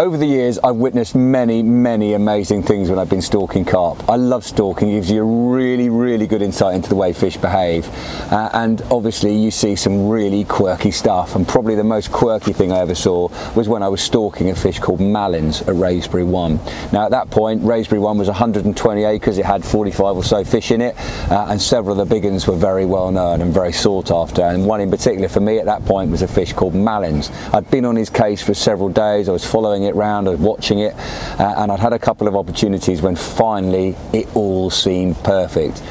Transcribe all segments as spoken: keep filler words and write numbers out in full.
Over the years, I've witnessed many, many amazing things when I've been stalking carp. I love stalking. It gives you a really, really good insight into the way fish behave. Uh, and obviously, you see some really quirky stuff. And probably the most quirky thing I ever saw was when I was stalking a fish called Mallins at Raysbury One. Now, at that point, Raysbury One was one hundred and twenty acres. It had forty-five or so fish in it. Uh, and several of the big ones were very well known and very sought after. And one in particular for me at that point was a fish called Mallins. I'd been on his case for several days. I was following it round, I was watching it, uh, and I'd had a couple of opportunities when finally it all seemed perfect.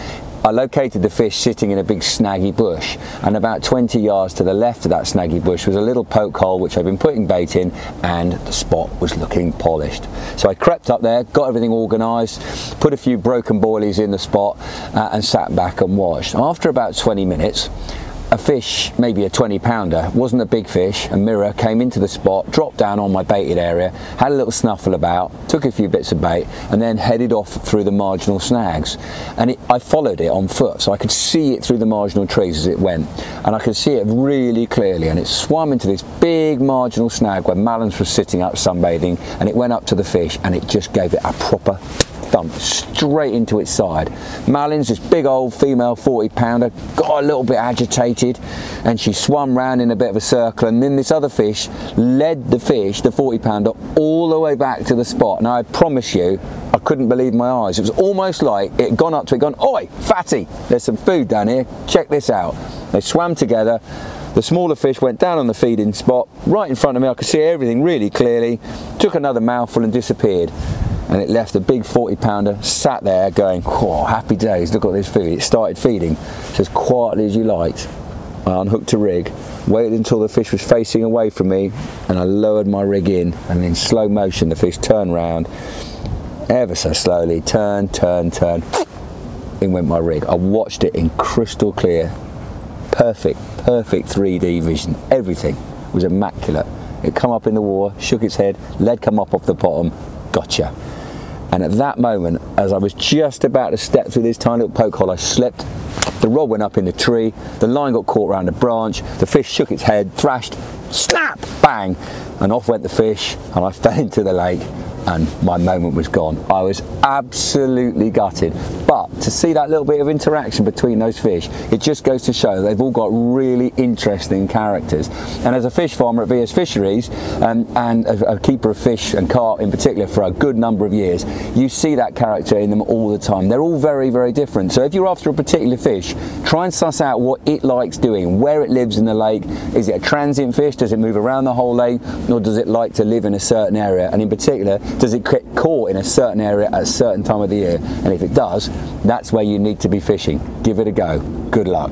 I located the fish sitting in a big snaggy bush, and about twenty yards to the left of that snaggy bush was a little poke hole which I'd been putting bait in, and the spot was looking polished. So I crept up there, got everything organised, put a few broken boilies in the spot, uh, and sat back and watched. After about twenty minutes, a fish, maybe a twenty pounder, wasn't a big fish, a mirror, came into the spot, dropped down on my baited area, had a little snuffle about, took a few bits of bait, and then headed off through the marginal snags. And it, I followed it on foot, so I could see it through the marginal trees as it went, and I could see it really clearly, and it swam into this big marginal snag where Mallins was sitting up sunbathing, and it went up to the fish, and it just gave it a proper thump straight into its side. Mallins, this big old female forty pounder, got a little bit agitated, and she swam round in a bit of a circle, and then this other fish led the fish, the forty pounder, all the way back to the spot. Now I promise you, I couldn't believe my eyes. It was almost like it had gone up to it, gone, "Oi, fatty, there's some food down here, check this out." They swam together. The smaller fish went down on the feeding spot right in front of me. I could see everything really clearly, took another mouthful and disappeared. And it left a big forty pounder sat there going, "Whoa, happy days, look at this food." It started feeding, so as quietly as you liked. I unhooked a rig, waited until the fish was facing away from me, and I lowered my rig in, and in slow motion the fish turned round, ever so slowly, turn, turn, turn, in went my rig. I watched it in crystal clear, perfect, perfect three D vision. Everything was immaculate. It come up in the water, shook its head, lead come up off the bottom, gotcha. And at that moment, as I was just about to step through this tiny little poke hole, I slipped, the rod went up in the tree, the line got caught around a branch, the fish shook its head, thrashed, snap, bang, and off went the fish, and I fell into the lake, and my moment was gone. I was absolutely gutted. But to see that little bit of interaction between those fish, it just goes to show they've all got really interesting characters. And as a fish farmer at V S Fisheries, um, and a, a keeper of fish and carp in particular for a good number of years, you see that character in them all the time. They're all very, very different. So if you're after a particular fish, try and suss out what it likes doing, where it lives in the lake. Is it a transient fish? Does it move around the whole lake? Or does it like to live in a certain area? And in particular, does it get caught in a certain area at a certain time of the year? And if it does, that's where you need to be fishing. Give it a go. Good luck.